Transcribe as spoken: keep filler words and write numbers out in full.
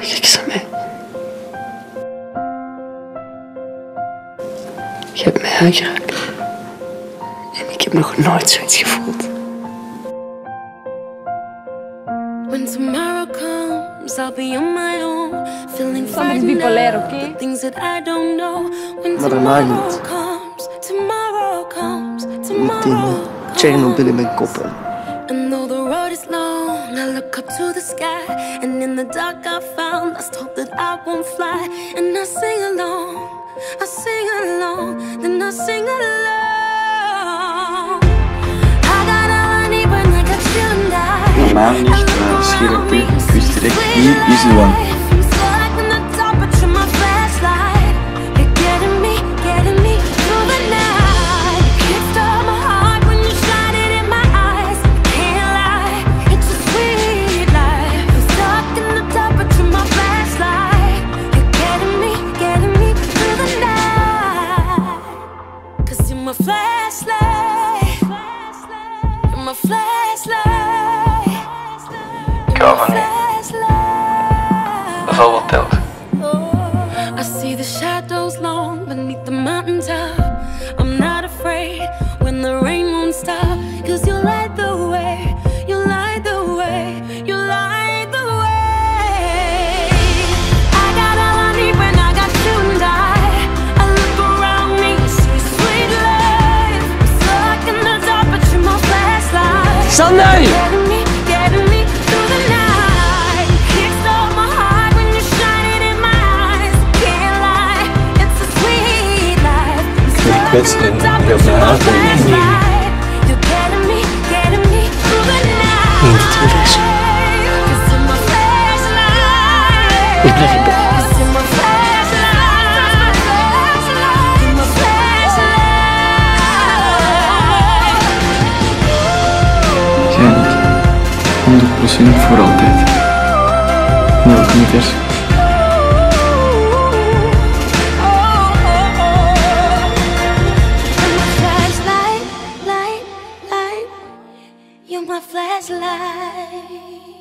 Examen. Je hebt mij aangeraakt. En ik heb nog nooit zoiets gevoeld. When tomorrow comes, I'll be on my own. Feeling fine. Soms bipolair, oké? Things that I don't know. Maar dat maakt niet. Tomorrow comes, tomorrow comes. Met Chernobyl in mijn koppen. And though the road is long, I look up to the sky. And in the dark I found last hope that I won't fly. And I sing along, I sing along, then I sing along. I got all I need when I got you and I. Normaal niet, maar scherp ik wist direct wie is de one. My flashlight, in my flashlight, in my flashlight. Dat is al wat telt. I see the shadows long beneath the mountain top. I'm not afraid when the rain won't stop. 'Cause you light the way, you light the way, you light the way. I got all I need when I got you and I. I look around me, sweet, sweet love. Sunday! Ik wist in heel veel hart en in je. In het universum. Ik blijf je bij. honderd procent voor altijd. Nou, ik niet eens. You're my flashlight, light, light. You're my flashlight.